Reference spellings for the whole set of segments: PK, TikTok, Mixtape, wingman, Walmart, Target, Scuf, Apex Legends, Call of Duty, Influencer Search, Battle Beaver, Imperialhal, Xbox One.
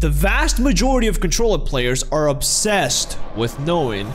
The vast majority of controller players are obsessed with knowing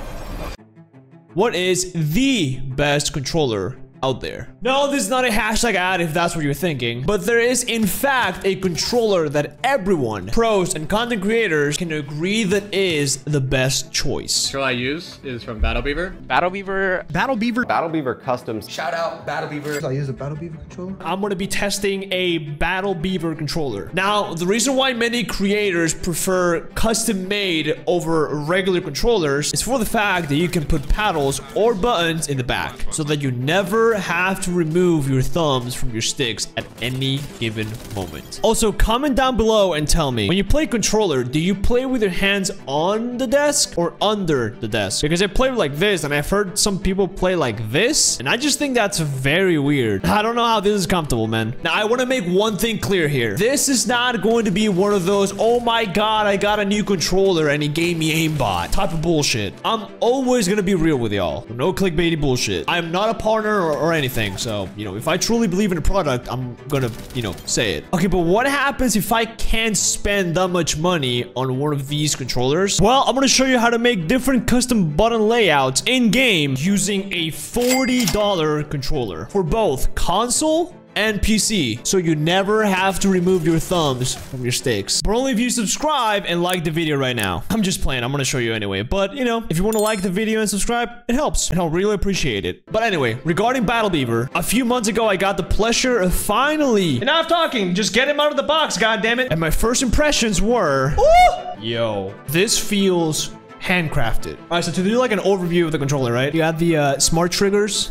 what is the best controller out there. No, this is not a hashtag ad if that's what you're thinking, but there is in fact a controller that everyone, pros and content creators, can agree that is the best choice. The controller I use is from Battle Beaver. Battle Beaver Customs. Shout out Battle Beaver. I use a Battle Beaver controller. I'm gonna be testing a Battle Beaver controller. Now, the reason why many creators prefer custom made over regular controllers is for the fact that you can put paddles or buttons in the back so that you never have to remove your thumbs from your sticks at any given moment. Also, comment down below and tell me, when you play controller, do you play with your hands on the desk or under the desk? Because I play like this, and I've heard some people play like this, and I just think that's very weird. I don't know how this is comfortable, man. Now, I want to make one thing clear here. This is not going to be one of those, oh my god, I got a new controller and he gave me aimbot type of bullshit. I'm always going to be real with y'all. No clickbaity bullshit. I'm not a partner or anything, so, you know, if I truly believe in a product, I'm gonna, you know, say it. Okay, but what happens if I can't spend that much money on one of these controllers? Well, I'm gonna show you how to make different custom button layouts in-game using a $40 controller for both console and PC, so you never have to remove your thumbs from your sticks. But only if you subscribe and like the video right now. I'm just playing, I'm gonna show you anyway. But, you know, if you wanna like the video and subscribe, it helps, and I'll really appreciate it. But anyway, regarding Battle Beaver, a few months ago, I got the pleasure of finally, enough talking, just get him out of the box, goddammit. And my first impressions were, ooh! Yo, this feels handcrafted. All right, so to do like an overview of the controller, right? You have the smart triggers,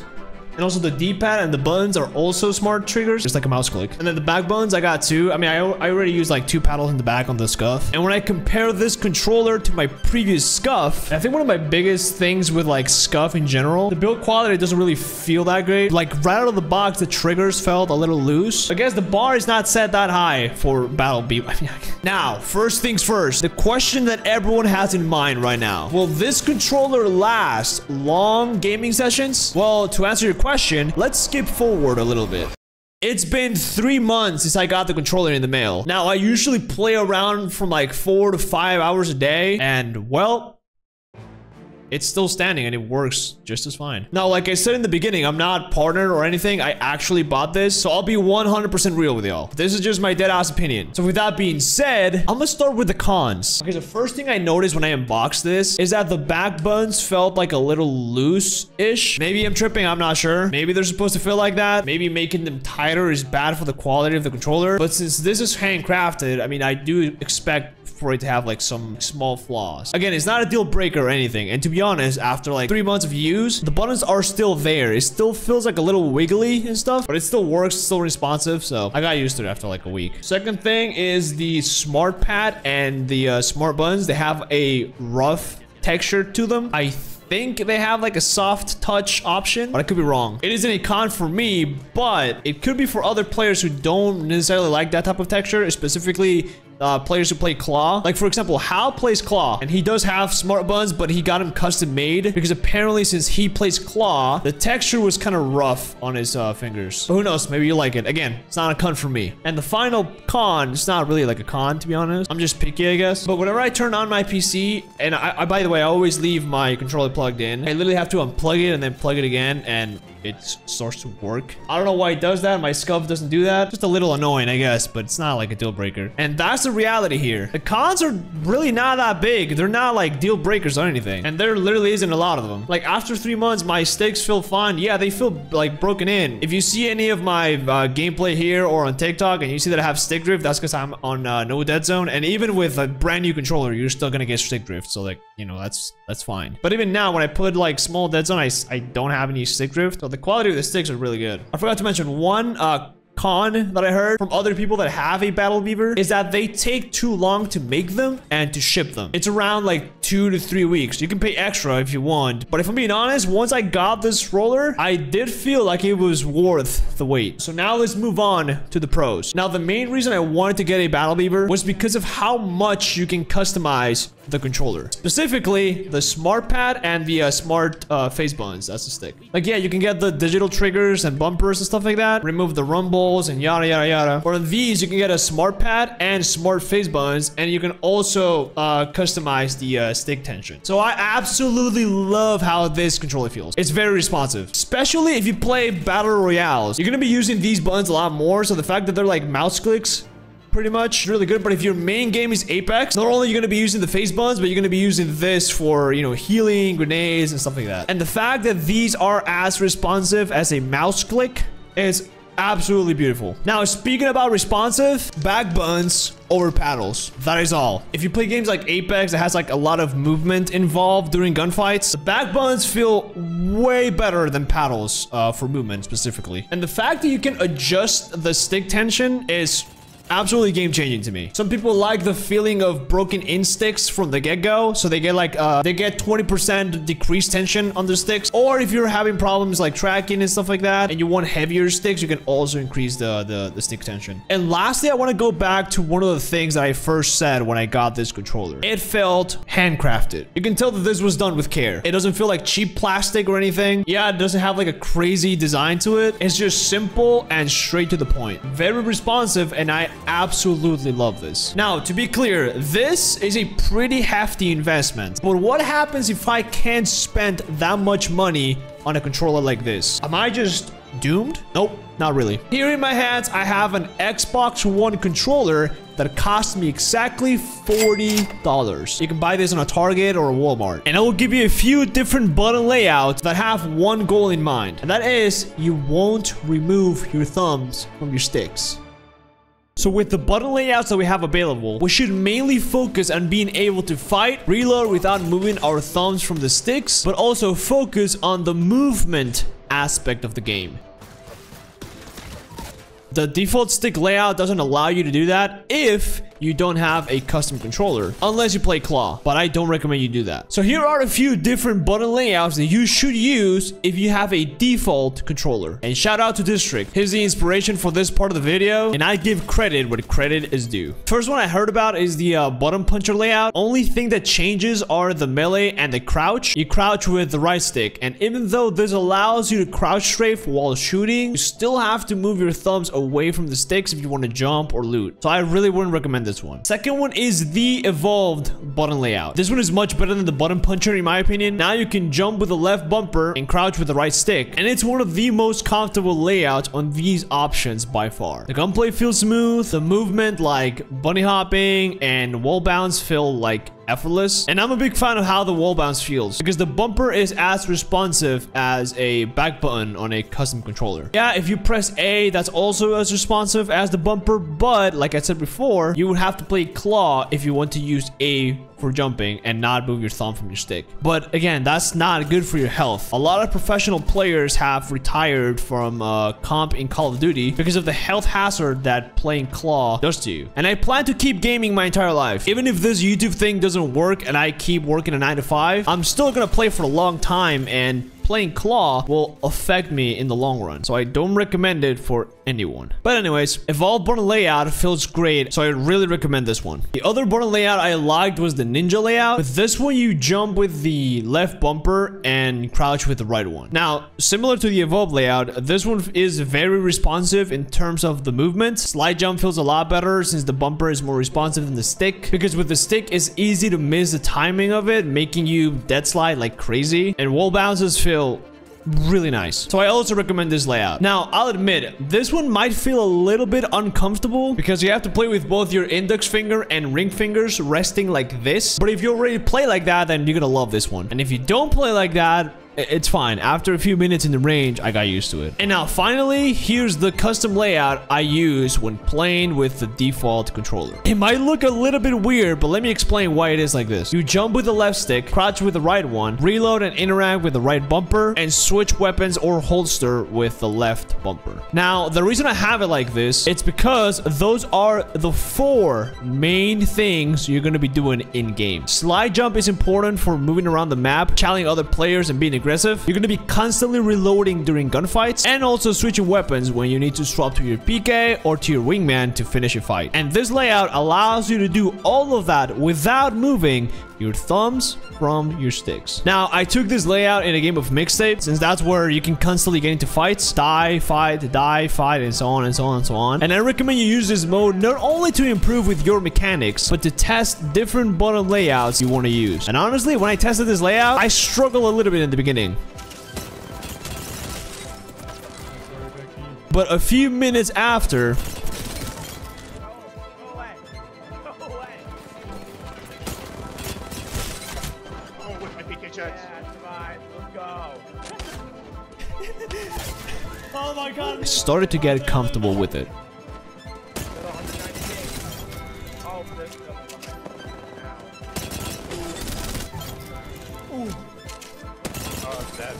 and also the D-pad and the buttons are also smart triggers, just like a mouse click. And then the back buttons, I got two. I mean, I already used like two paddles in the back on the Scuf. And when I compare this controller to my previous Scuf, I think one of my biggest things with like Scuf in general, the build quality doesn't really feel that great. Like right out of the box, the triggers felt a little loose. I guess the bar is not set that high for Battle Beaver. I mean, now, first things first, the question that everyone has in mind right now. Will this controller last long gaming sessions? Well, to answer your question, let's skip forward a little bit. It's been 3 months since I got the controller in the mail. Now, I usually play around from like 4 to 5 hours a day, and well, it's still standing and it works just as fine. Now, like I said in the beginning, I'm not partnered or anything. I actually bought this, so I'll be 100% real with y'all. This is just my dead ass opinion. So with that being said, I'm gonna start with the cons. Okay, the first thing I noticed when I unboxed this is that the back buttons felt like a little loose-ish. Maybe I'm tripping, I'm not sure. Maybe they're supposed to feel like that. Maybe making them tighter is bad for the quality of the controller. But since this is handcrafted, I mean, I do expect for it to have like some small flaws. Again, it's not a deal breaker or anything, and to be honest, after like 3 months of use, the buttons are still there. It still feels like a little wiggly and stuff, but it still works, still responsive, so I got used to it after like a week. Second thing is the smart pad and the smart buttons. They have a rough texture to them. I think they have like a soft touch option, but I could be wrong. It isn't a con for me, but it could be for other players who don't necessarily like that type of texture, specifically players who play Claw. Like, for example, Hal plays Claw, and he does have smart buttons, but he got him custom made because apparently since he plays Claw, the texture was kind of rough on his fingers. But who knows? Maybe you like it. Again, it's not a con for me. And the final con, it's not really like a con, to be honest. I'm just picky, I guess. But whenever I turn on my PC, and by the way, I always leave my controller plugged in. I literally have to unplug it and then plug it again, and it starts to work. I don't know why it does that. My Scuf doesn't do that. Just a little annoying, I guess, but it's not like a deal breaker. And that's the reality here. The cons are really not that big. They're not like deal breakers or anything. And there literally isn't a lot of them. Like after 3 months, my sticks feel fine. Yeah, they feel like broken in. If you see any of my gameplay here or on TikTok and you see that I have stick drift, that's because I'm on no dead zone. And even with a brand new controller, you're still gonna get stick drift. So like, you know, that's fine. But even now when I put like small dead zone, I don't have any stick drift. So the quality of the sticks are really good. I forgot to mention one con that I heard from other people that have a Battle Beaver is that they take too long to make them and to ship them. It's around like 2 to 3 weeks. You can pay extra if you want, but if I'm being honest, once I got this roller, I did feel like it was worth the wait. So now let's move on to the pros. Now, the main reason I wanted to get a Battle Beaver was because of how much you can customize the controller, specifically the smart pad and the smart face buttons. That's the stick. Like, yeah, you can get the digital triggers and bumpers and stuff like that, remove the rumble, controls and yada yada yada. For these, you can get a smart pad and smart face buttons, and you can also customize the stick tension. So I absolutely love how this controller feels. It's very responsive, especially if you play battle royales. You're gonna be using these buttons a lot more, so the fact that they're like mouse clicks, pretty much really good. But if your main game is Apex, not only are you going to be using the face buttons, but you're going to be using this for, you know, healing, grenades, and stuff like that. And the fact that these are as responsive as a mouse click is absolutely beautiful. Now, speaking about responsive, back buttons over paddles. That is all. If you play games like Apex that has like a lot of movement involved during gunfights, the back buttons feel way better than paddles for movement specifically. And the fact that you can adjust the stick tension is absolutely game-changing to me. Some people like the feeling of broken instincts from the get-go, so they get like they get 20% decreased tension on the sticks. Or if you're having problems like tracking and stuff like that, and you want heavier sticks, you can also increase the stick tension. And lastly, I want to go back to one of the things that I first said when I got this controller. It felt handcrafted. You can tell that this was done with care. It doesn't feel like cheap plastic or anything. Yeah, it doesn't have like a crazy design to it. It's just simple and straight to the point. Very responsive, and I absolutely love this. Now, to be clear, this is a pretty hefty investment, but what happens if I can't spend that much money on a controller like this? Am I just doomed? Nope, not really. Here in my hands, I have an Xbox One controller that cost me exactly $40. You can buy this on a Target or a Walmart. And I will give you a few different button layouts that have one goal in mind, and that is you won't remove your thumbs from your sticks. So with the button layouts that we have available, we should mainly focus on being able to fight, reload without moving our thumbs from the sticks, but also focus on the movement aspect of the game. The default stick layout doesn't allow you to do that if you don't have a custom controller, unless you play claw, but I don't recommend you do that. So here are a few different button layouts that you should use if you have a default controller. And shout out to District. He's the inspiration for this part of the video, and I give credit where credit is due. First one I heard about is the button puncher layout. Only thing that changes are the melee and the crouch. You crouch with the right stick, and even though this allows you to crouch strafe while shooting, you still have to move your thumbs away from the sticks if you want to jump or loot. So I really wouldn't recommend this one. Second one is the evolved button layout. This one is much better than the button puncher in my opinion. Now you can jump with the left bumper and crouch with the right stick, and it's one of the most comfortable layouts on these options by far. The gunplay feels smooth, the movement like bunny hopping and wall bounce feel like effortless, and I'm a big fan of how the wall bounce feels because the bumper is as responsive as a back button on a custom controller. Yeah, if you press A, that's also as responsive as the bumper, but like I said before, you would have to play claw if you want to use A for jumping and not move your thumb from your stick. But again, that's not good for your health. A lot of professional players have retired from comp in Call of Duty because of the health hazard that playing claw does to you. And I plan to keep gaming my entire life. Even if this YouTube thing doesn't work and I keep working a 9-to-5, I'm still gonna play for a long time, and playing claw will affect me in the long run, so I don't recommend it for anyone. But anyways, evolved button layout feels great, so I really recommend this one. The other button layout I liked was the ninja layout. With this one, you jump with the left bumper and crouch with the right one. Now, similar to the evolved layout, this one is very responsive in terms of the movement. Slide jump feels a lot better since the bumper is more responsive than the stick, because with the stick, it's easy to miss the timing of it, making you dead slide like crazy. And wall bounces feel really nice, so I also recommend this layout. Now, I'll admit, this one might feel a little bit uncomfortable because you have to play with both your index finger and ring fingers resting like this, but if you already play like that, then you're gonna love this one. And if you don't play like that, it's fine. After a few minutes in the range, I got used to it. And now finally, here's the custom layout I use when playing with the default controller. It might look a little bit weird, but let me explain why it is like this. You jump with the left stick, crouch with the right one, reload and interact with the right bumper, and switch weapons or holster with the left bumper. Now, the reason I have it like this, it's because those are the four main things you're going to be doing in-game. Slide jump is important for moving around the map, challenging other players, and being aggressive. You're going to be constantly reloading during gunfights, and also switching weapons when you need to swap to your PK or to your wingman to finish a fight. And this layout allows you to do all of that without moving your thumbs from your sticks. Now, I took this layout in a game of Mixtape, since that's where you can constantly get into fights, die, fight, and so on and so on and so on. And I recommend you use this mode not only to improve with your mechanics, but to test different button layouts you want to use. And honestly, when I tested this layout, I struggled a little bit in the beginning. But a few minutes after... I started to get comfortable with it.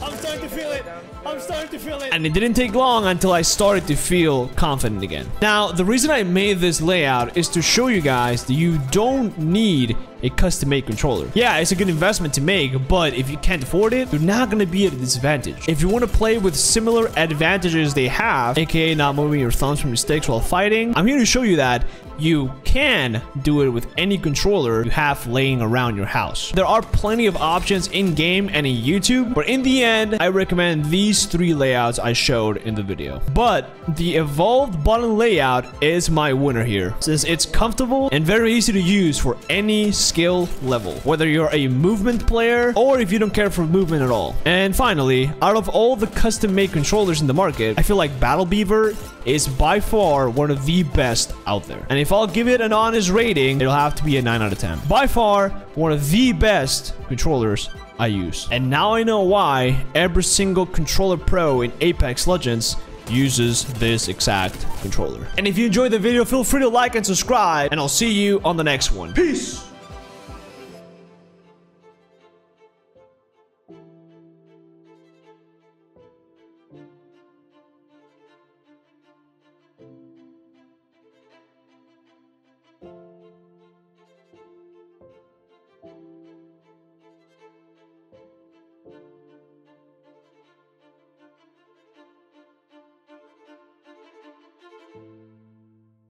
I'm starting to feel it. I'm starting to feel it. And it didn't take long until I started to feel confident again. Now, the reason I made this layout is to show you guys that you don't need a custom-made controller. Yeah, it's a good investment to make, but if you can't afford it, you're not gonna be at a disadvantage. If you wanna play with similar advantages they have, aka not moving your thumbs from your sticks while fighting, I'm here to show you that you can do it with any controller you have laying around your house. There are plenty of options in-game and in YouTube, but in the end, I recommend these three layouts I showed in the video. But the evolved button layout is my winner here, since it's comfortable and very easy to use for any skill level, whether you're a movement player or if you don't care for movement at all. And finally, out of all the custom-made controllers in the market, I feel like Battle Beaver is by far one of the best out there. And if I'll give it an honest rating, it'll have to be a 9 out of 10. By far, one of the best controllers I use. And now I know why every single controller pro in Apex Legends uses this exact controller. And if you enjoyed the video, feel free to like and subscribe, and I'll see you on the next one. Peace!